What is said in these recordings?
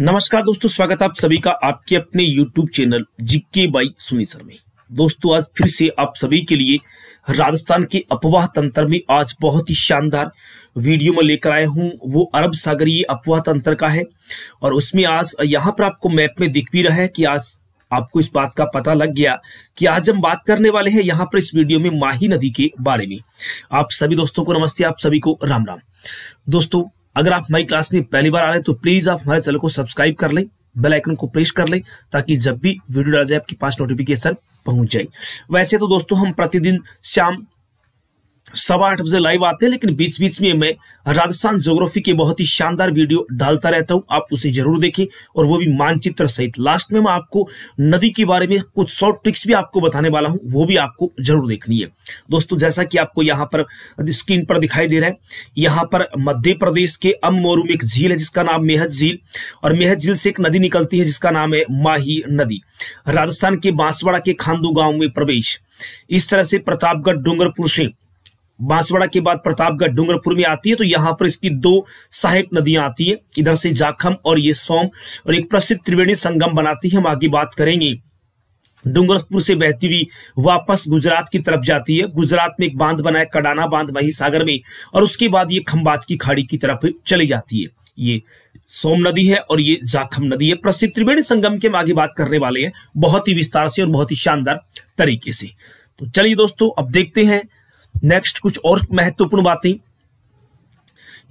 नमस्कार दोस्तों, स्वागत आप सभी का आपके अपने YouTube चैनल जीके बाई सुनीसर में। दोस्तों आज फिर से आप सभी के लिए राजस्थान के अपवाह तंत्र में आज बहुत ही शानदार वीडियो में लेकर आया हूं। वो अरब सागरीय अपवाह तंत्र का है और उसमें आज यहां पर आपको मैप में दिख भी रहा है कि आज आपको इस बात का पता लग गया कि आज हम बात करने वाले हैं यहाँ पर इस वीडियो में माही नदी के बारे में। आप सभी दोस्तों को नमस्ते, आप सभी को राम राम। दोस्तों अगर आप हमारी क्लास में पहली बार आ रहे हैं तो प्लीज आप हमारे चैनल को सब्सक्राइब कर लें, बेल आइकन को प्रेस कर लें ताकि जब भी वीडियो डाल जाए आपके पास नोटिफिकेशन पहुंच जाए। वैसे तो दोस्तों हम प्रतिदिन शाम 8:15 बजे लाइव आते हैं, लेकिन बीच बीच में मैं राजस्थान ज्योग्राफी के बहुत ही शानदार वीडियो डालता रहता हूं, आप उसे जरूर देखें और वो भी मानचित्र सहित। लास्ट में मैं आपको नदी के बारे में कुछ शॉर्ट ट्रिक्स भी आपको बताने वाला हूं, वो भी आपको जरूर देखनी है। दोस्तों जैसा कि आपको यहाँ पर स्क्रीन पर दिखाई दे रहा है, यहाँ पर मध्य प्रदेश के अममोरू में एक झील है जिसका नाम मेहज झील, और मेहज झील से एक नदी निकलती है जिसका नाम है माही नदी। राजस्थान के बांसवाड़ा के खांडू गांव में प्रवेश, इस तरह से प्रतापगढ़ डूंगरपुर से, बांसवाड़ा के बाद प्रतापगढ़ डूंगरपुर में आती है, तो यहाँ पर इसकी दो सहायक नदियां आती है, इधर से जाखम और ये सोम, और एक प्रसिद्ध त्रिवेणी संगम बनाती है। हम आगे बात करेंगे। डूंगरपुर से बहती हुई वापस गुजरात की तरफ जाती है, गुजरात में एक बांध बना है कडाना बांध महीसागर में, और उसके बाद ये खंभात की खाड़ी की तरफ चली जाती है। ये सोम नदी है और ये जाखम नदी है। प्रसिद्ध त्रिवेणी संगम के हम आगे बात करने वाले हैं बहुत ही विस्तार से और बहुत ही शानदार तरीके से। तो चलिए दोस्तों अब देखते हैं नेक्स्ट कुछ और महत्वपूर्ण बातें।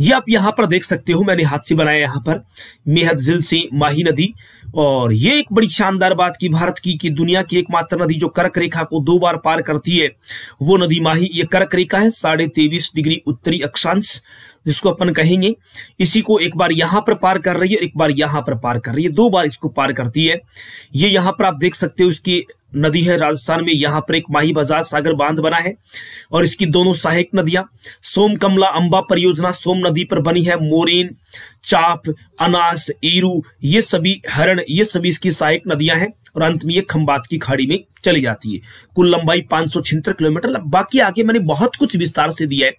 ये आप यहां पर देख सकते हो, मैंने हाथ से बनाया यहां पर मेहज झील से माही नदी। और ये एक बड़ी शानदार बात की भारत की कि दुनिया की एकमात्र नदी जो कर्क रेखा को 2 बार पार करती है वो नदी माही। ये कर्क रेखा है 23.5 डिग्री उत्तरी अक्षांश जिसको अपन कहेंगे, इसी को एक बार यहां पर पार कर रही है और एक बार यहां पर पार कर रही है, 2 बार इसको पार करती है। ये यहां पर आप देख सकते हो इसकी नदी है। राजस्थान में यहाँ पर एक माही बाजार सागर बांध बना है और इसकी दोनों सहायक नदियां सोमकमला अंबा परियोजना सोम नदी पर बनी है, मोरेन, चाप, अनास, ईरू, ये सभी हरण, ये सभी इसकी सहायक नदियां हैं, और अंत में ये खंभात की खाड़ी में चली जाती है। कुल लंबाई 576 किलोमीटर। बाकी आगे मैंने बहुत कुछ विस्तार से दिया है,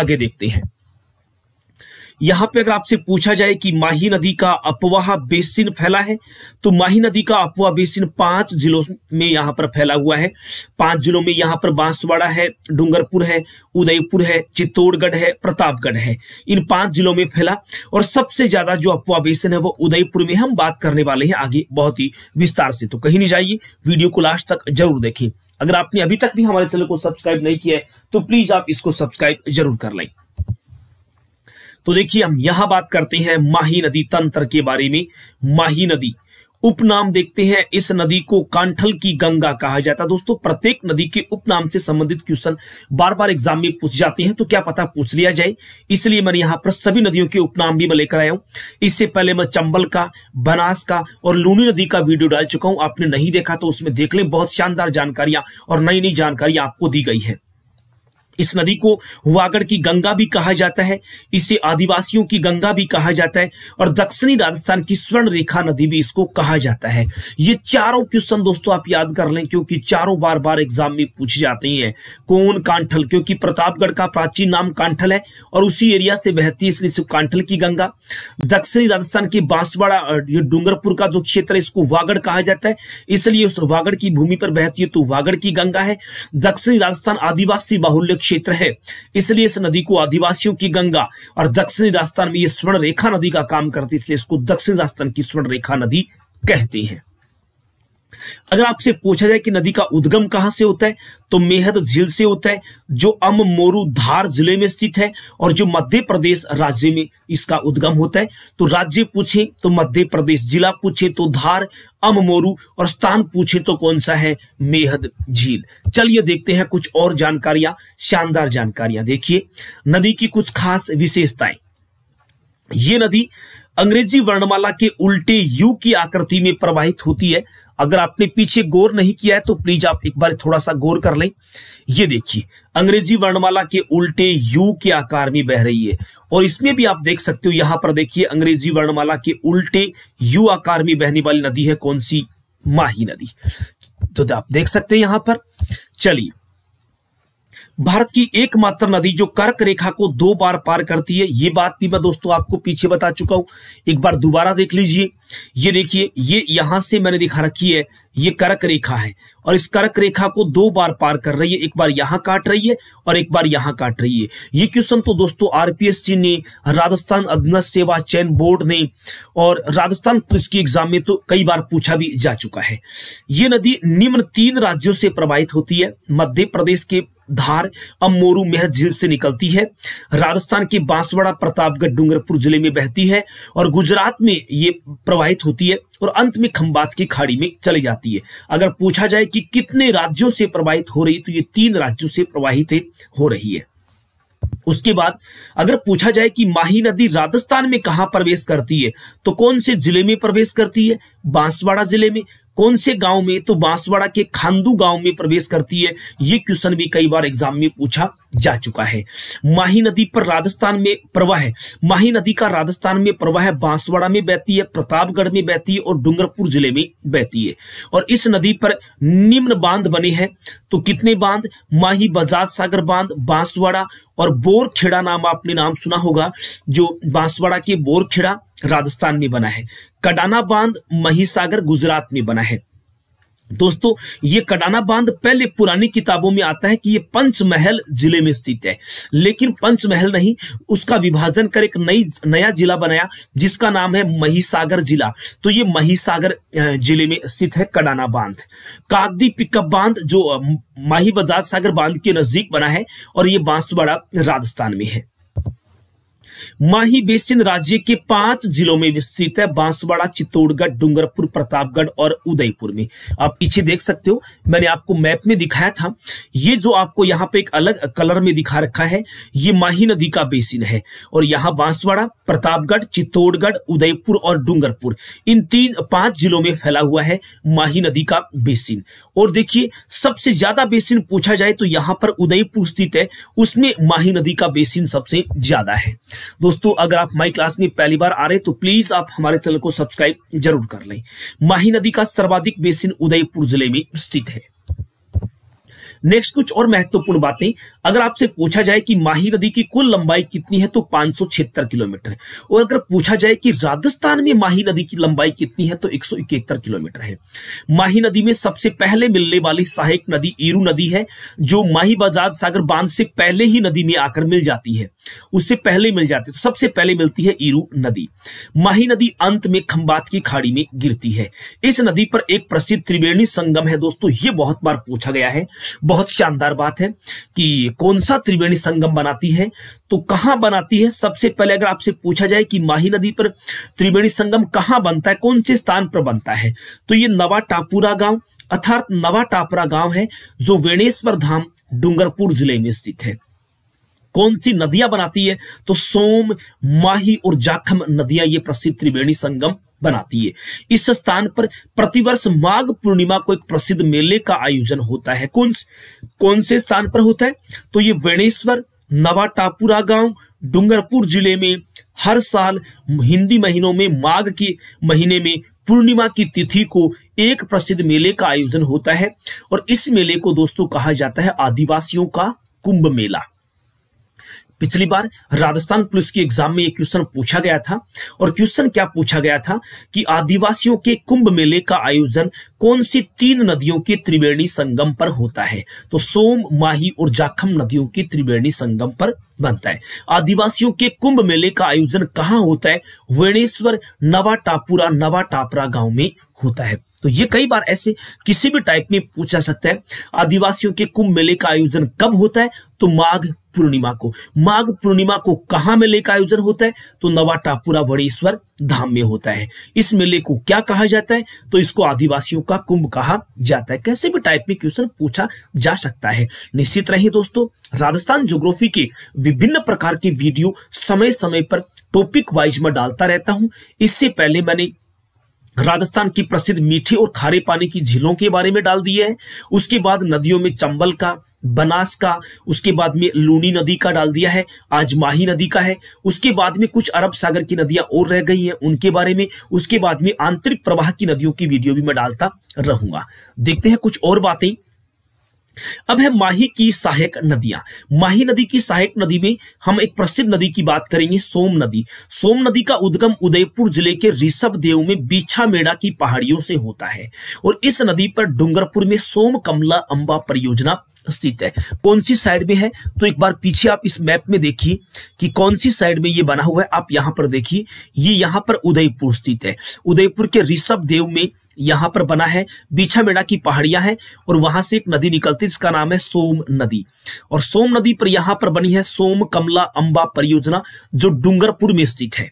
आगे देखते हैं। यहाँ पे अगर आपसे पूछा जाए कि माही नदी का अपवाह बेसिन फैला है, तो माही नदी का अपवाह बेसिन 5 जिलों में यहाँ पर फैला हुआ है। 5 जिलों में यहाँ पर बांसवाड़ा है, डूंगरपुर है, उदयपुर है, चित्तौड़गढ़ है, प्रतापगढ़ है। इन 5 जिलों में फैला, और सबसे ज्यादा जो अपवाह बेसिन है वो उदयपुर में। हम बात करने वाले हैं आगे बहुत ही विस्तार से, तो कहीं नहीं जाइए, वीडियो को लास्ट तक जरूर देखें। अगर आपने अभी तक भी हमारे चैनल को सब्सक्राइब नहीं किया है तो प्लीज आप इसको सब्सक्राइब जरूर कर लें। तो देखिए हम यहां बात करते हैं माही नदी तंत्र के बारे में। माही नदी उपनाम देखते हैं, इस नदी को कांठल की गंगा कहा जाता है। दोस्तों प्रत्येक नदी के उपनाम से संबंधित क्वेश्चन बार बार एग्जाम में पूछ जाते हैं, तो क्या पता पूछ लिया जाए, इसलिए मैंने यहाँ पर सभी नदियों के उपनाम भी मैं लेकर आया हूँ। इससे पहले मैं चंबल का, बनास का और लूनी नदी का वीडियो डाल चुका हूँ, आपने नहीं देखा तो उसमें देख लें, बहुत शानदार जानकारियां और नई नई जानकारियां आपको दी गई है। इस नदी को वागड़ की गंगा भी कहा जाता है, इसे आदिवासियों की गंगा भी कहा जाता है, और दक्षिणी राजस्थान की स्वर्ण रेखा नदी भी इसको कहा जाता है। ये चारों क्वेश्चन दोस्तों आप याद कर लें, क्योंकि चारों बार बार एग्जाम में पूछे जाते हैं। कौन? कांठल, क्योंकि प्रतापगढ़ का प्राचीन नाम कांठल है और उसी एरिया से बहती है, इसलिए कांठल की गंगा। दक्षिणी राजस्थान के बांसवाड़ा, डूंगरपुर का जो क्षेत्र है इसको वागड़ कहा जाता है, इसलिए उस वागड़ की भूमि पर बहती है तो वागड़ की गंगा है। दक्षिणी राजस्थान आदिवासी बाहुल्य क्षेत्र है, इसलिए इस नदी को आदिवासियों की गंगा, और दक्षिणी राजस्थान में ये स्वर्ण रेखा नदी का काम करती है, इसलिए इसको दक्षिणी राजस्थान की स्वर्ण रेखा नदी कहते हैं। अगर आपसे पूछा जाए कि नदी का उद्गम कहां से होता है, तो मेहज झील से होता है जो अममोरू धार जिले में स्थित है, और जो मध्य प्रदेश राज्य में इसका उद्गम होता है। तो राज्य पूछे तो मध्य प्रदेश, जिला पूछे तो धार, अममोरू, और स्थान पूछे तो कौन सा है? मेहज झील। चलिए देखते हैं कुछ और जानकारियां, शानदार जानकारियां। देखिए नदी की कुछ खास विशेषताएं। ये नदी अंग्रेजी वर्णमाला के उल्टे यू की आकृति में प्रवाहित होती है। अगर आपने पीछे गौर नहीं किया है तो प्लीज आप एक बार थोड़ा सा गौर कर लें। ये देखिए अंग्रेजी वर्णमाला के उल्टे यू के आकार में बह रही है, और इसमें भी आप देख सकते हो, यहां पर देखिए अंग्रेजी वर्णमाला के उल्टे यू आकार में बहने वाली नदी है कौन सी? माही नदी। तो आप देख सकते हैं यहां पर। चलिए भारत की एकमात्र नदी जो कर्क रेखा को दो बार पार करती है, ये बात भी मैं दोस्तों आपको पीछे बता चुका हूं, एक बार दोबारा देख लीजिए। ये देखिए, ये यहां से मैंने दिखा रखी है, ये कर्क रेखा है और इस कर्क रेखा को दो बार पार कर रही है, एक बार यहां काट रही है और एक बार यहां काट रही है। ये क्वेश्चन तो दोस्तों आरपीएससी ने, राजस्थान अधीनस्थ सेवा चयन बोर्ड ने और राजस्थान पुलिस की एग्जाम में तो कई बार पूछा भी जा चुका है। ये नदी निम्न तीन राज्यों से प्रवाहित होती है। मध्य प्रदेश के धार अमोरू मेहज झील से निकलती है, राजस्थान के बांसवाड़ा प्रतापगढ़ डूंगरपुर जिले में बहती है और गुजरात में ये प्रवाहित होती है और अंत में खंभात की खाड़ी में चली जाती है। अगर पूछा जाए कि कितने राज्यों से प्रवाहित हो रही, तो ये तीन राज्यों से प्रवाहित हो रही है। उसके बाद अगर पूछा जाए कि माही नदी राजस्थान में कहां प्रवेश करती है, तो कौन से जिले में प्रवेश करती है, बांसवाड़ा जिले में। कौन से गांव में, तो बांसवाड़ा के खांडू गांव में प्रवेश करती है। ये क्वेश्चन भी कई बार एग्जाम में पूछा जा चुका है। माही नदी पर राजस्थान में प्रवाह, माही नदी का राजस्थान में प्रवाह बांसवाड़ा में बहती है, प्रतापगढ़ में बहती है और डूंगरपुर जिले में बहती है। और इस नदी पर निम्न बांध बने हैं, तो कितने बांध, माही बाजार सागर बांध बांसवाड़ा और बोरखेड़ा, नाम आपने नाम सुना होगा, जो बांसवाड़ा के बोरखेड़ा राजस्थान में बना है। कडाना बांध महीसागर गुजरात में बना है। दोस्तों ये कडाना बांध पहले पुरानी किताबों में आता है कि ये पंचमहल जिले में स्थित है, लेकिन पंचमहल नहीं, उसका विभाजन कर एक नया जिला बनाया जिसका नाम है महीसागर जिला, तो ये महीसागर जिले में स्थित है कडाना बांध। कादी पिकअप बांध जो माही बाजार सागर बांध के नजदीक बना है और ये बांसवाड़ा राजस्थान में है। माही बेसिन राज्य के 5 जिलों में विस्तृत है, बांसवाड़ा, चित्तौड़गढ़, डूंगरपुर, प्रतापगढ़ और उदयपुर में। आप पीछे देख सकते हो, मैंने आपको मैप में दिखाया था। ये जो आपको यहाँ पे एक अलग कलर में दिखा रखा है, ये माही नदी का बेसिन है और यहाँ बांसवाड़ा, प्रतापगढ़, चित्तौड़गढ़, उदयपुर और डूंगरपुर, इन 5 जिलों में फैला हुआ है माही नदी का बेसिन। और देखिए सबसे ज्यादा बेसिन पूछा जाए तो यहाँ पर उदयपुर स्थित है, उसमें माही नदी का बेसिन सबसे ज्यादा है। दोस्तों अगर आप हमारी क्लास में पहली बार आ रहे तो प्लीज आप हमारे चैनल को सब्सक्राइब जरूर कर लें। माही नदी का सर्वाधिक बेसिन उदयपुर जिले में स्थित है। नेक्स्ट कुछ और महत्वपूर्ण बातें, अगर आपसे पूछा जाए कि माही नदी की कुल लंबाई कितनी है, तो 576 किलोमीटर है। और अगर पूछा जाए कि राजस्थान में माही नदी की लंबाई कितनी है, तो 171 किलोमीटर है। माही नदी में सबसे पहले मिलने वाली सहायक नदी ईरू नदी है, जो माही बाजार सागर बांध से पहले ही नदी में आकर मिल जाती है, उससे पहले मिल जाती है, तो सबसे पहले मिलती है ईरू नदी। माही नदी अंत में खंभात की खाड़ी में गिरती है। इस नदी पर एक प्रसिद्ध त्रिवेणी संगम है। दोस्तों ये बहुत बार पूछा गया है, बहुत शानदार बात है कि कौन सा त्रिवेणी संगम बनाती है, तो कहां बनाती है। सबसे पहले अगर आपसे पूछा जाए कि माही नदी पर त्रिवेणी संगम कहां बनता है, कौन से स्थान पर बनता है, तो ये नवा टापुरा गांव अर्थात नवा टापुरा गांव है, जो बेणेश्वर धाम डूंगरपुर जिले में स्थित है। कौन सी नदियां बनाती है, तो सोम, माही और जाखम नदियां ये प्रसिद्ध त्रिवेणी संगम बनाती है। इस स्थान पर प्रतिवर्ष माघ पूर्णिमा को एक प्रसिद्ध मेले का आयोजन होता है। कौन से स्थान पर होता है, तो ये बेणेश्वर, नवा टापुरा गांव, डूंगरपुर जिले में हर साल हिंदी महीनों में माघ के महीने में पूर्णिमा की तिथि को एक प्रसिद्ध मेले का आयोजन होता है और इस मेले को दोस्तों कहा जाता है आदिवासियों का कुंभ मेला। पिछली बार राजस्थान पुलिस के एग्जाम में ये क्वेश्चन पूछा गया था और क्वेश्चन क्या पूछा गया था कि आदिवासियों के कुंभ मेले का आयोजन कौन सी 3 नदियों के त्रिवेणी संगम पर होता है, तो सोम, माही और जाखम नदियों के त्रिवेणी संगम पर बनता है। आदिवासियों के कुंभ मेले का आयोजन कहाँ होता है, बेणेश्वर, नवा टापुरा गांव में होता है। तो ये कई बार ऐसे किसी भी टाइप में पूछा सकता है। आदिवासियों के कुंभ मेले का आयोजन कब होता है, तो माघ पूर्णिमा को। माघ पूर्णिमा को कहाँ मेले का आयोजन होता है, तो नवा टापुरा बड़ेश्वर धाम में होता है। इस मेले को क्या कहा जाता है, तो इसको आदिवासियों का कुंभ कहा जाता है। कैसे भी टाइप में क्वेश्चन पूछा जा सकता है। निश्चित रहे दोस्तों, राजस्थान ज्योग्राफी के विभिन्न प्रकार के वीडियो समय समय पर टॉपिक वाइज में डालता रहता हूं। इससे पहले मैंने राजस्थान की प्रसिद्ध मीठे और खारे पानी की झीलों के बारे में डाल दिए है, उसके बाद नदियों में चंबल का, बनास का, उसके बाद में लूनी नदी का डाल दिया है, आज माही नदी का है, उसके बाद में कुछ अरब सागर की नदियां और रह गई हैं उनके बारे में, उसके बाद में आंतरिक प्रवाह की नदियों की वीडियो भी मैं डालता रहूंगा। देखते हैं कुछ और बातें अब है माही की सहायक नदियां। माही नदी की सहायक नदी में हम एक प्रसिद्ध नदी की बात करेंगे, सोम नदी। सोम नदी का उद्गम उदयपुर जिले के ऋषभ देव में बीछा मेड़ा की पहाड़ियों से होता है और इस नदी पर डूंगरपुर में सोमकमला अंबा परियोजना स्थित है। कौन सी साइड में है तो एक बार पीछे आप इस मैप में देखिए कि कौन सी साइड में ये बना हुआ है। आप यहां पर देखिए, ये यहां पर उदयपुर स्थित है। उदयपुर के ऋषभ देव में यहां पर बना है, बीछा मेड़ा की पहाड़ियां हैं और वहां से एक नदी निकलती है जिसका नाम है सोम नदी। और सोम नदी पर यहां पर बनी है सोम कमला अंबा परियोजना जो डूंगरपुर में स्थित है।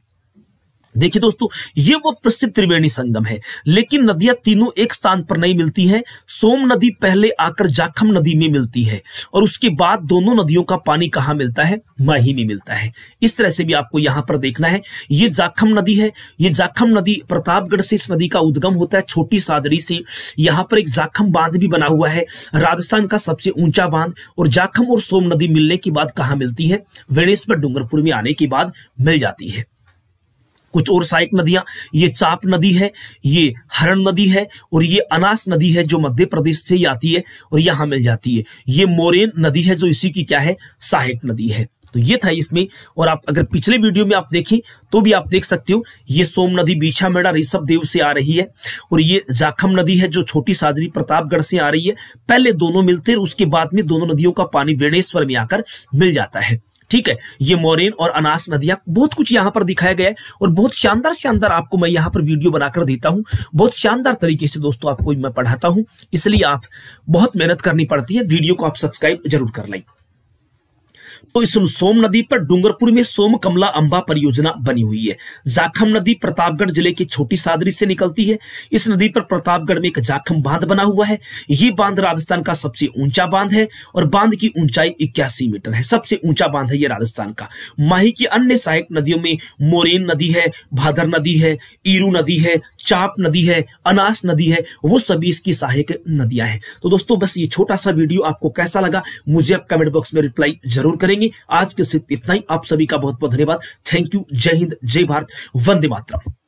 देखिए दोस्तों, ये वो प्रसिद्ध त्रिवेणी संगम है, लेकिन नदियां तीनों एक स्थान पर नहीं मिलती हैं। सोम नदी पहले आकर जाखम नदी में मिलती है और उसके बाद दोनों नदियों का पानी कहाँ मिलता है, माही में मिलता है। इस तरह से भी आपको यहाँ पर देखना है। ये जाखम नदी है, ये जाखम नदी प्रतापगढ़ से इस नदी का उद्गम होता है, छोटी सादड़ी से। यहाँ पर एक जाखम बांध भी बना हुआ है, राजस्थान का सबसे ऊंचा बांध। और जाखम और सोम नदी मिलने के बाद कहाँ मिलती है, बेणेश्वर डूंगरपुर में आने के बाद मिल जाती है। कुछ और सहायक नदियां, ये चाप नदी है, ये हरण नदी है और ये अनास नदी है जो मध्य प्रदेश से ही आती है और यहाँ मिल जाती है। ये मोरेन नदी है जो इसी की क्या है, सहायक नदी है। तो ये था इसमें। और आप अगर पिछले वीडियो में आप देखें तो भी आप देख सकते हो, ये सोम नदी बीछा मेड़ा ऋषभ देव से आ रही है और ये जाखम नदी है जो छोटी सादड़ी प्रतापगढ़ से आ रही है। पहले दोनों मिलते हैं, उसके बाद में दोनों नदियों का पानी बेणेश्वर में आकर मिल जाता है। ठीक है, ये मोरेन और अनास नदियां, बहुत कुछ यहाँ पर दिखाया गया है और बहुत शानदार आपको मैं यहाँ पर वीडियो बनाकर देता हूँ। बहुत शानदार तरीके से दोस्तों आपको मैं पढ़ाता हूँ, इसलिए आप बहुत मेहनत करनी पड़ती है। वीडियो को आप सब्सक्राइब जरूर कर लें। तो इस सोम नदी पर डूंगरपुर में सोम कमला अंबा परियोजना बनी हुई है। जाखम नदी प्रतापगढ़ जिले की छोटी सादड़ी से निकलती है। इस नदी पर प्रतापगढ़ में एक जाखम बांध बना हुआ है। ये बांध राजस्थान का सबसे ऊंचा बांध है और बांध की ऊंचाई 81 मीटर है। सबसे ऊंचा बांध है ये राजस्थान का। माही की अन्य सहायक नदियों में मोरेन नदी है, भादर नदी है, ईरू नदी है, चाप नदी है, अनास नदी है, वो सभी इसकी सहायक नदियां हैं। तो दोस्तों बस ये छोटा सा वीडियो आपको कैसा लगा मुझे आप कमेंट बॉक्स में रिप्लाई जरूर करेंगे। आज के सिर्फ इतना ही। आप सभी का बहुत बहुत धन्यवाद। Thank you. जय हिंद, जय भारत, वंदे मातरम।